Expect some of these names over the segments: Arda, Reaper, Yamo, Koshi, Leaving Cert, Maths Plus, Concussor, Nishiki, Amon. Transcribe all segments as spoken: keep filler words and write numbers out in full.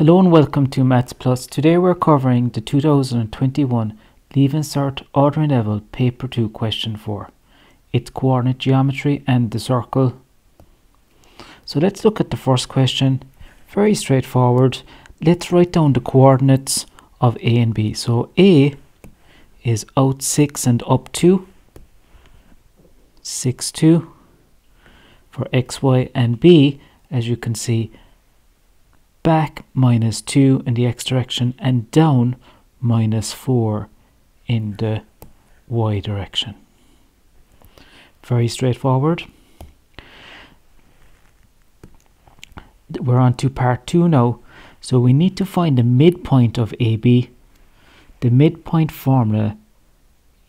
Hello and welcome to Maths Plus. Today we're covering the two thousand twenty-one Leaving Cert Ordering Level Paper two Question four. It's coordinate geometry and the circle. So let's look at the first question. Very straightforward. Let's write down the coordinates of A and B. So A is out six and up two, six, two for x, y, and B, as you can see, back minus two in the x direction and down minus four in the y direction. Very straightforward. We're on to part two now, so we need to find the midpoint of A B. The midpoint formula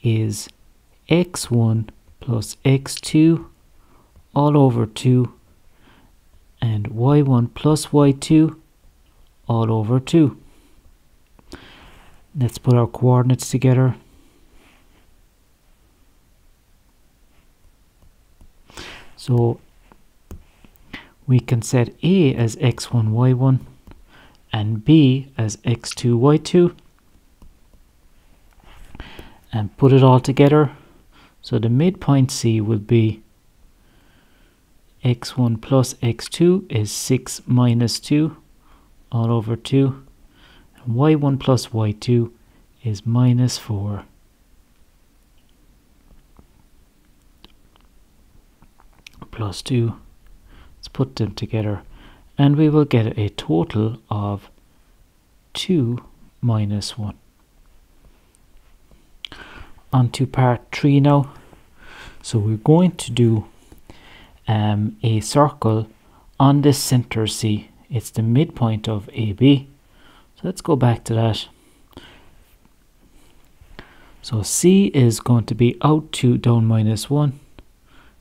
is x one plus x two all over two and y one plus y two all over two. Let's put our coordinates together. So we can set A as x one, y one and B as x two, y two and put it all together. So the midpoint C will be x one plus x two is six minus two all over two, and y one plus y two is minus four. Plus two. Let's put them together and we will get a total of two minus one. On to part three now. So we're going to do um, a circle on the center C. It's the midpoint of A B. So let's go back to that. So C is going to be out two, down minus one.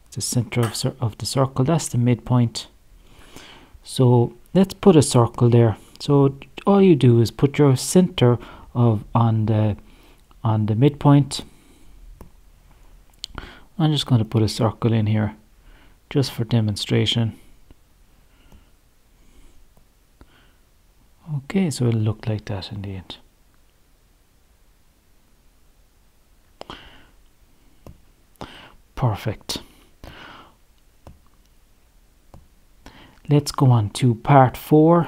It's the center of, of the circle. That's the midpoint. So let's put a circle there. So all you do is put your center of on the on the midpoint. I'm just going to put a circle in here just for demonstration. Okay, so it'll look like that in the end. Perfect. Let's go on to part four,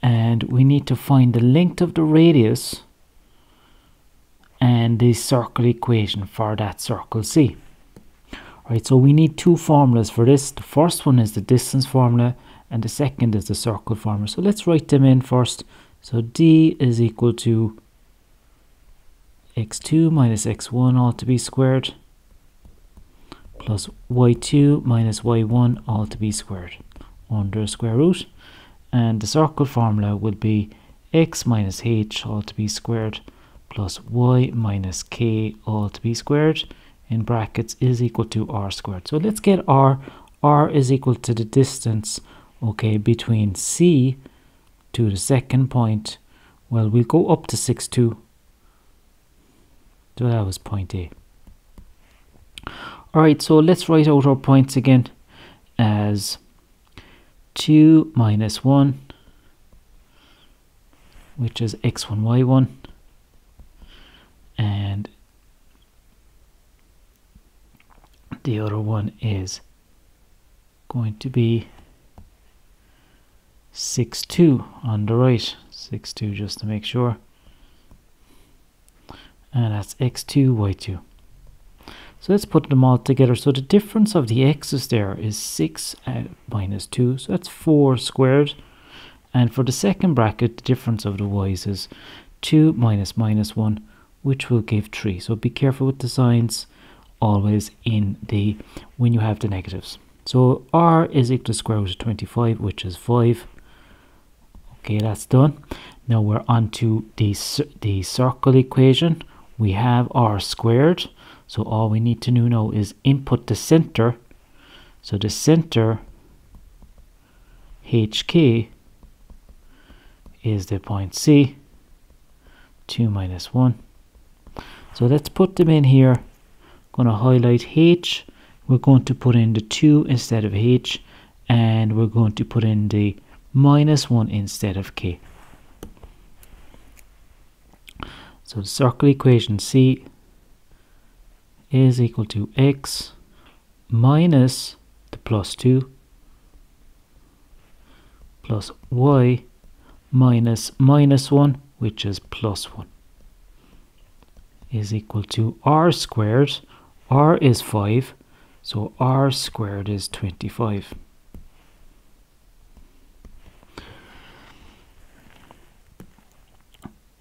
and we need to find the length of the radius and the circle equation for that circle C. Alright, so we need two formulas for this. The first one is the distance formula and the second is the circle formula. So let's write them in first. So D is equal to x two minus x one all to be squared plus y two minus y one all to be squared under square root, and the circle formula would be x minus h all to be squared plus y minus k all to be squared in brackets is equal to r squared. So let's get r. R is equal to the distance, okay, between C to the second point. Well, we'll go up to six, two. So that was point A. Alright, so let's write out our points again as two minus one, which is x one, y one, and the other one is going to be six, two on the right, six, two just to make sure, and that's x two, y two. So let's put them all together. So the difference of the x's there is six uh, minus two, so that's four squared, and for the second bracket the difference of the y's is two minus minus one, which will give three. So be careful with the signs always in the when you have the negatives. So r is equal to square root of twenty-five, which is five. Okay, that's done. Now we're on to the, the circle equation. We have r squared, so all we need to do now is input the center. So the center H K is the point C, two minus one. So let's put them in here. I'm going to highlight H. We're going to put in the two instead of H, and we're going to put in the minus one instead of k. So the circle equation C is equal to x minus the plus two plus y minus minus one, which is plus one, is equal to r squared. R is five, so r squared is twenty-five.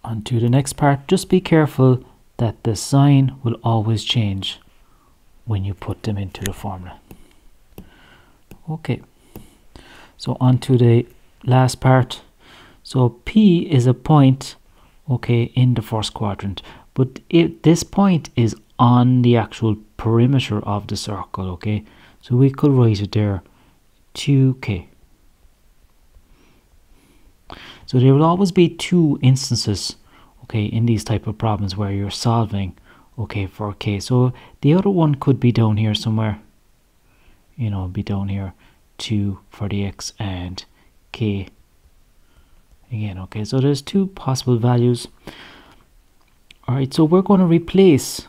On to the next part. Just be careful that the sign will always change when you put them into the formula. Okay, so on to the last part. So P is a point, okay, in the first quadrant, but it, this point is on the actual perimeter of the circle, okay, so we could write it there, two K. So there will always be two instances, okay, in these type of problems where you're solving, okay, for K. So the other one could be down here somewhere, you know, be down here, two for the X and K again, okay. So there's two possible values. All right, so we're going to replace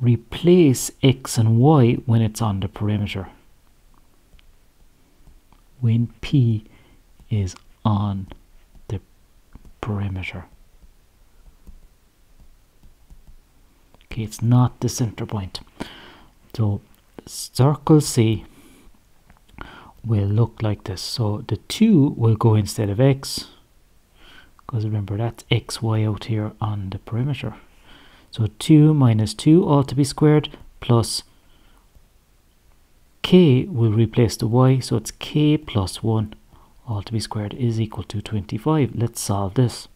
replace X and Y when it's on the perimeter, when P is on the perimeter. Okay, it's not the center point. So circle C will look like this. So the two will go instead of X, because remember that's X Y out here on the perimeter. So two minus two, all to be squared, plus K will replace the Y, so it's K plus one, all to be squared, is equal to twenty-five. Let's solve this.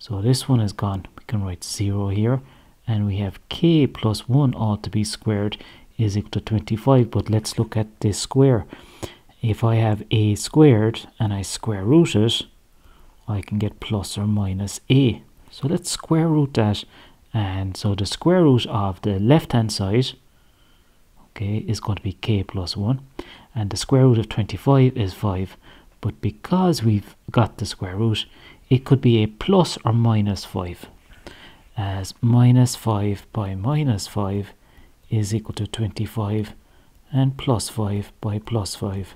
So this one is gone, we can write zero here, and we have K plus one, all to be squared, is equal to twenty-five. But let's look at this square. If I have a squared and I square root it, I can get plus or minus a. So let's square root that, and so the square root of the left hand side, okay, is going to be k plus one, and the square root of twenty-five is five, but because we've got the square root, it could be a plus or minus five, as minus five by minus five is equal to twenty-five, and plus five by plus five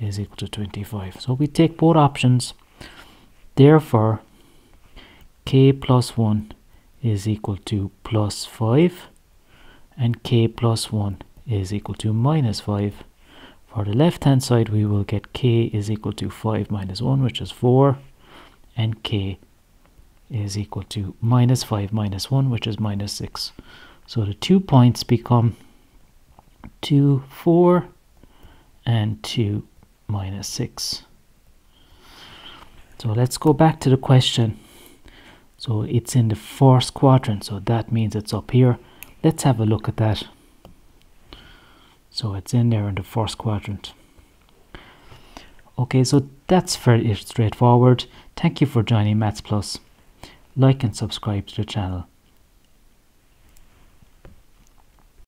is equal to twenty-five. So we take both options, therefore k plus one is equal to plus five, and k plus one is equal to minus five. For the left hand side, we will get k is equal to five minus one, which is four, and k is equal to minus five minus one, which is minus six. So the two points become two, four, and two, minus six. So let's go back to the question. So it's in the first quadrant, so that means it's up here. Let's have a look at that. So it's in there in the first quadrant. Okay, so that's fairly straightforward. Thank you for joining Maths Plus. Like and subscribe to the channel.